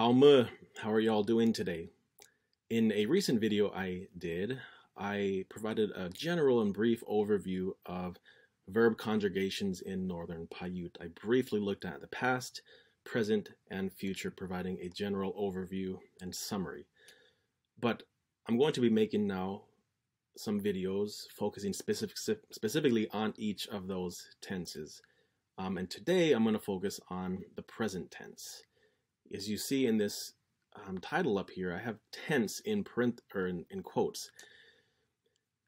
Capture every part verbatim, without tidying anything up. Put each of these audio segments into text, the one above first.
How how are y'all doing today? In a recent video I did, I provided a general and brief overview of verb conjugations in Northern Paiute. I briefly looked at the past, present, and future, providing a general overview and summary. But I'm going to be making now some videos focusing specific, specifically on each of those tenses. Um, and today I'm going to focus on the present tense. As you see in this um, title up here, I have tense in print or in, in quotes.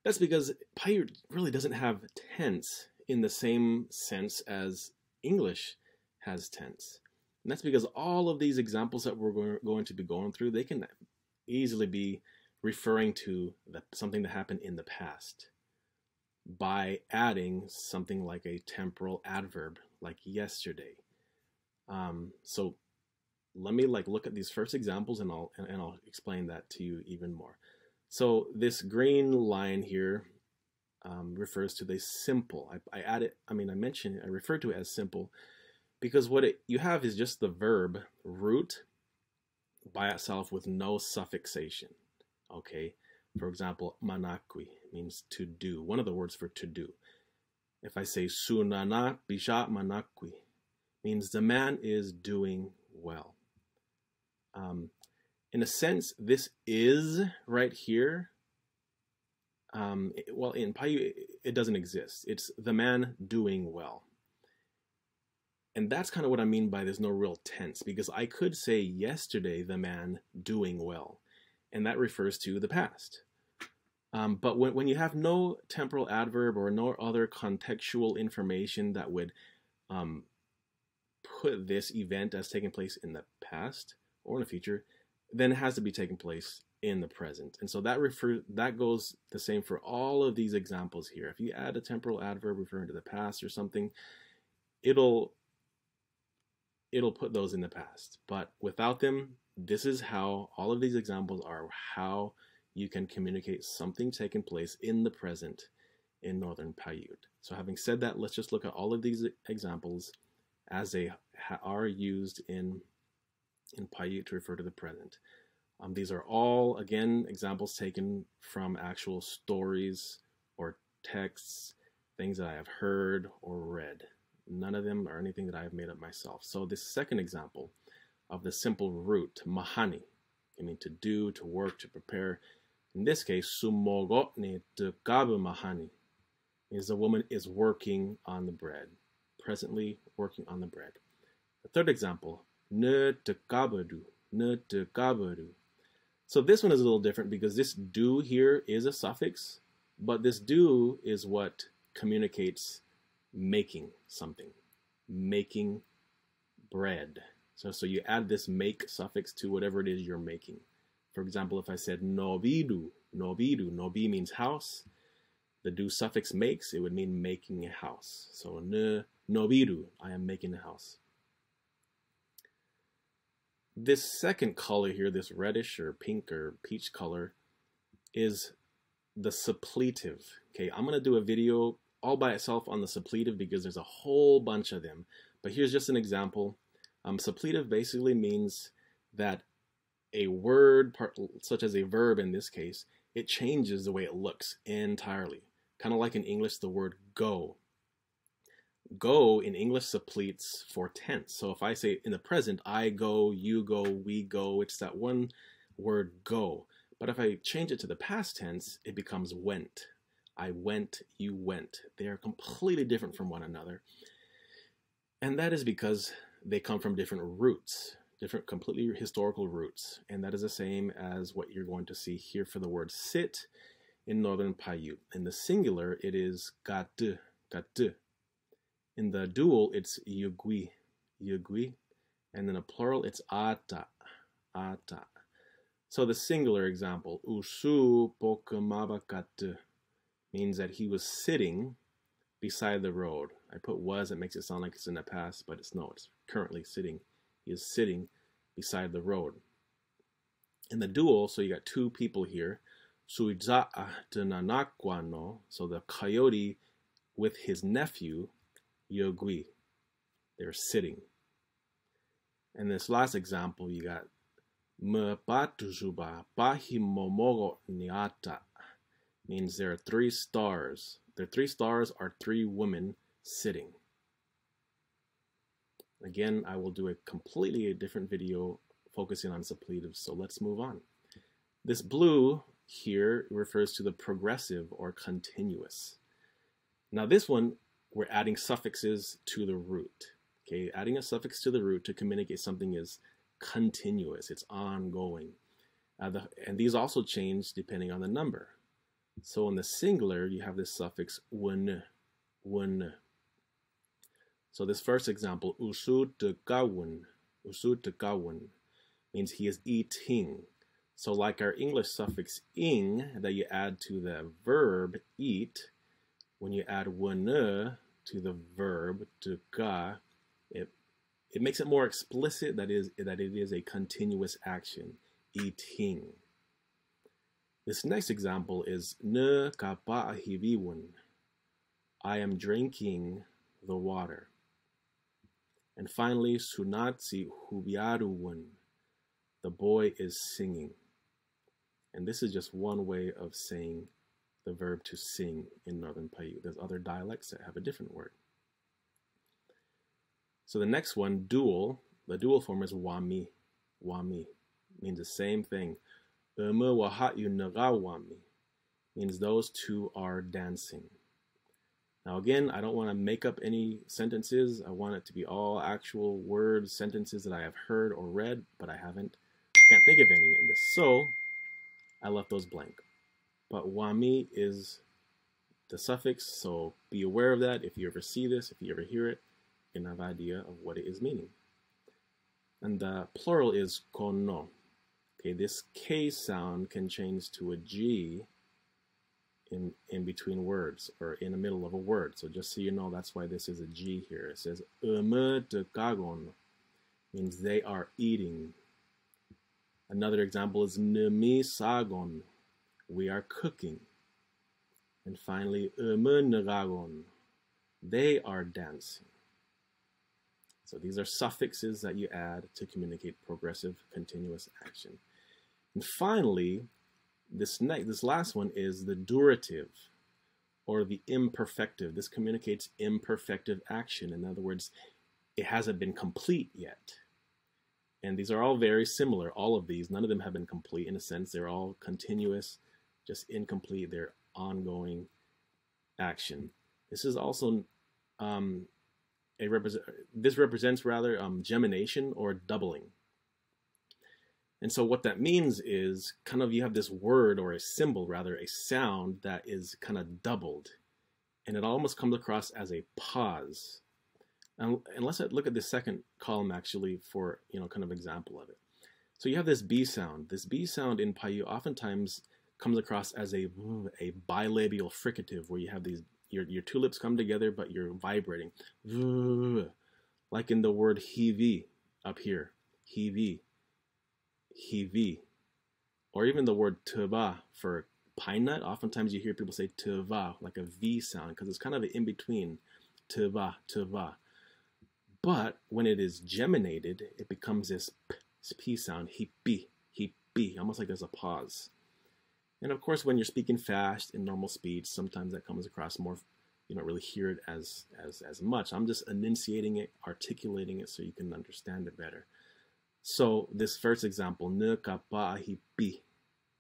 That's because Paiute really doesn't have tense in the same sense as English has tense. And that's because all of these examples that we're going to be going through, they can easily be referring to the, something that happened in the past by adding something like a temporal adverb, like yesterday. Um, so let me like look at these first examples, and I'll and, and I'll explain that to you even more. So this green line here um, refers to the simple. I, I added, I mean, I mentioned, I referred to it as simple because what it, you have is just the verb root by itself with no suffixation. Okay, for example, manakwi means to do. One of the words for to do. If I say sunana bisha manakwi, means the man is doing well. Um, In a sense, this is right here. Um, it, well, in Paiute, it, it doesn't exist. It's the man doing well. And that's kind of what I mean by there's no real tense, because I could say yesterday, the man doing well, and that refers to the past. Um, but when, when you have no temporal adverb or no other contextual information that would um, put this event as taking place in the past or in the future, then it has to be taking place in the present. And so that refer that goes the same for all of these examples here. If you add a temporal adverb referring to the past or something, it'll it'll put those in the past. But without them, this is how all of these examples are how you can communicate something taking place in the present in Northern Paiute. So having said that, let's just look at all of these examples as they are used in in Paiute to refer to the present. Um, these are all, again, examples taken from actual stories or texts, things that I have heard or read. None of them are anything that I have made up myself. So this second example of the simple root, mahani, I mean to do, to work, to prepare. In this case, sumogotne tukabu mahani, means the woman is working on the bread, presently working on the bread. The third example, ne tekabadu, ne tekabadu. So this one is a little different because this do here is a suffix, but this do is what communicates making something, making bread. So, so you add this make suffix to whatever it is you're making. For example, if I said nobidu, nobidu, nobi means house. The do suffix makes, it would mean making a house. So ne nobidu, I am making a house. This second color here, this reddish or pink or peach color, is the suppletive. Okay, I'm going to do a video all by itself on the suppletive because there's a whole bunch of them. But here's just an example. Um, suppletive basically means that a word, part, such as a verb in this case, it changes the way it looks entirely. Kind of like in English, the word go. Go in English suppletes for tense. So if I say in the present, I go, you go, we go, it's that one word go. But if I change it to the past tense, it becomes went. I went, you went. They are completely different from one another. And that is because they come from different roots, different completely historical roots. And that is the same as what you're going to see here for the word sit in Northern Paiute. In the singular, it is gatu, gatu. In the dual, it's yugui, yugui, and then a plural, it's ata, ata. So the singular example, usu pokumabakatu, means that he was sitting beside the road. I put was, it makes it sound like it's in the past, but it's no, it's currently sitting. He is sitting beside the road. In the dual, so you got two people here, suiza'a tenanakwano, so the coyote with his nephew, yogui. They're sitting. In this last example, you got Mpatujuba Pahimomogo Niata means there are three stars. The three stars are three women sitting. Again, I will do a completely different video focusing on suppletives, so let's move on. This blue here refers to the progressive or continuous. Now this one, we're adding suffixes to the root. Okay, adding a suffix to the root to communicate something is continuous, it's ongoing. Uh, the, and these also change depending on the number. So in the singular, you have this suffix wn, wn. So this first example, usu te kawun, usu te kawun, means he is eating. So like our English suffix ing that you add to the verb eat, when you add wn to the verb te ka, it, it makes it more explicit that is that it is a continuous action, eating. This next example is ne kapa ahiviwun, I am drinking the water. And finally, sunatsi hubiaruwun, the boy is singing. And this is just one way of saying the verb to sing in Northern Paiute. There's other dialects that have a different word. So the next one, dual, the dual form is wami. Wami means the same thing. Umu waha'yu nagawami means those two are dancing. Now again, I don't want to make up any sentences. I want it to be all actual words, sentences that I have heard or read, but I haven't. I can't think of any in this, so I left those blank. But wami is the suffix, so be aware of that if you ever see this, if you ever hear it, you can have an idea of what it is meaning. And the plural is kono. Okay, this K sound can change to a G in, in between words or in the middle of a word. So just so you know, that's why this is a G here. It says, Ume te kagon, means they are eating. Another example is Nemi sagon, we are cooking. And finally, Ume nagagon, they are dancing. So these are suffixes that you add to communicate progressive continuous action. And finally, this, next, this last one is the durative or the imperfective. This communicates imperfective action. In other words, it hasn't been complete yet. And these are all very similar, all of these. None of them have been complete in a sense. They're all continuous, just incomplete. They're ongoing action. This is also, um, a represent, this represents rather um, gemination or doubling. And so what that means is kind of you have this word or a symbol, rather a sound that is kind of doubled, and it almost comes across as a pause. And, and let's look at the second column actually for, you know, kind of example of it. So you have this B sound. This B sound in Paiute oftentimes comes across as a, a bilabial fricative where you have these, your, your two lips come together but you're vibrating. Like in the word hivi up here, hivi. Hivi, or even the word teva for pine nut. Oftentimes you hear people say teva, like a V sound, because it's kind of an in-between, teva, teva. But when it is geminated, it becomes this p, this p sound, hipi, hipi, almost like there's a pause. And of course, when you're speaking fast in normal speech, sometimes that comes across more, you don't really hear it as, as, as much. I'm just enunciating it, articulating it so you can understand it better. So this first example, ne kapahipi,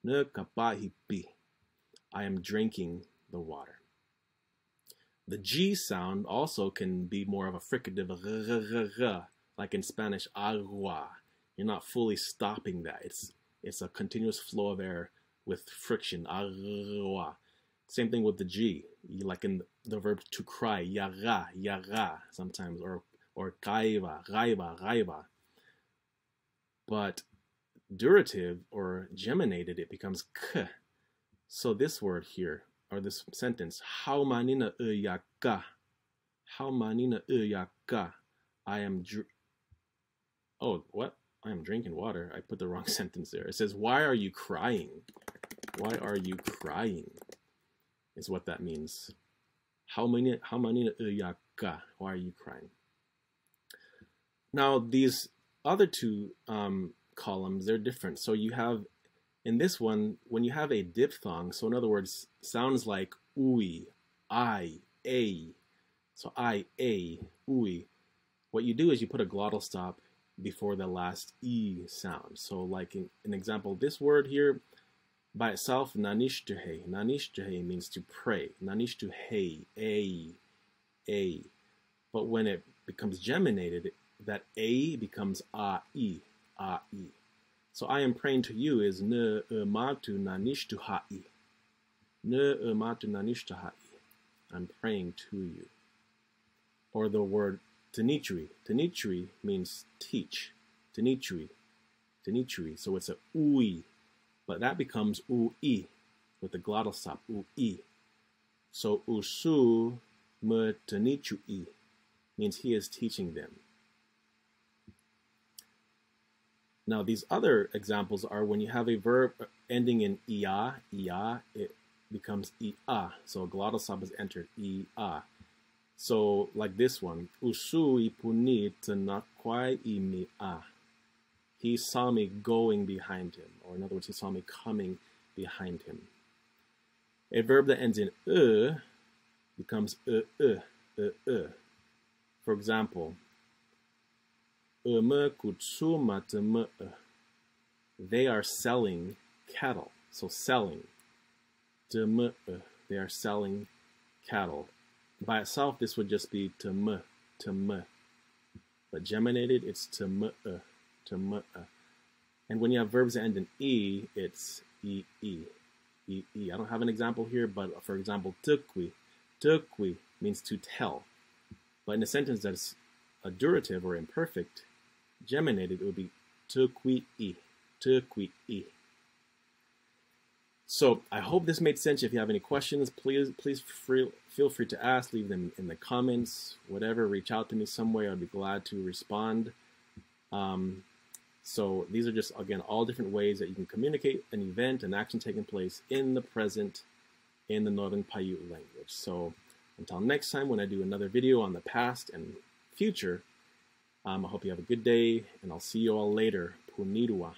ne kapahipi, I am drinking the water. The G sound also can be more of a fricative, like in Spanish, agua. You're not fully stopping that. It's, it's a continuous flow of air with friction, agua. Same thing with the G, like in the verb to cry, yaga, yaga sometimes, or, or kaiva, gaiva, gaiva. But durative or geminated, it becomes k. So this word here, or this sentence, how manina uyaka, how manina uyaka, I am, dr oh, what? I am drinking water. I put the wrong sentence there. It says, why are you crying? Why are you crying? Is what that means. How manina, how manina uyaka, why are you crying? Now these other two um, columns, they're different. So you have, in this one, when you have a diphthong, so in other words, sounds like ooey, I, a, so I, a, ooey, what you do is you put a glottal stop before the last e sound. So like in, an example, this word here, by itself, nanishtuhe. Nanishtuhe means to pray. Nanishtuhe, a, a. But when it becomes geminated, that a becomes a-i, a-i. So I am praying to you is ne-e-matu nanishtuha'i. Ne-e-matu nanishtuha'i. I'm praying to you. Or the word tenitri. Tenitri means teach. Tenitri. Tenitri. So it's a ui. But that becomes u-i with the glottal stop, u-i. So usu me tenichu-i means he is teaching them. Now these other examples are when you have a verb ending in ia, ia, it becomes ia. So a glottal stop is entered, ia. So like this one, usu ipuni tenakwai imia. He saw me going behind him, or in other words, he saw me coming behind him. A verb that ends in e becomes e e e e. For example, eme kutsuma, they are selling cattle. So selling, teme, they are selling cattle. By itself, this would just be teme, teme, but geminated, it's teme. And when you have verbs that end in e, it's e e e e. I don't have an example here, but for example, tukwi, tukwi means to tell. But in a sentence that's a durative or imperfect, geminated, it would be tukwi e, tukwi e. So I hope this made sense. If you have any questions, please please free, feel free to ask. Leave them in the comments, whatever. Reach out to me some way. I'd be glad to respond. Um, so these are just, again, all different ways that you can communicate an event, an action taking place in the present in the Northern Paiute language. So until next time, when I do another video on the past and future, um, I hope you have a good day, and I'll see you all later. Punirua.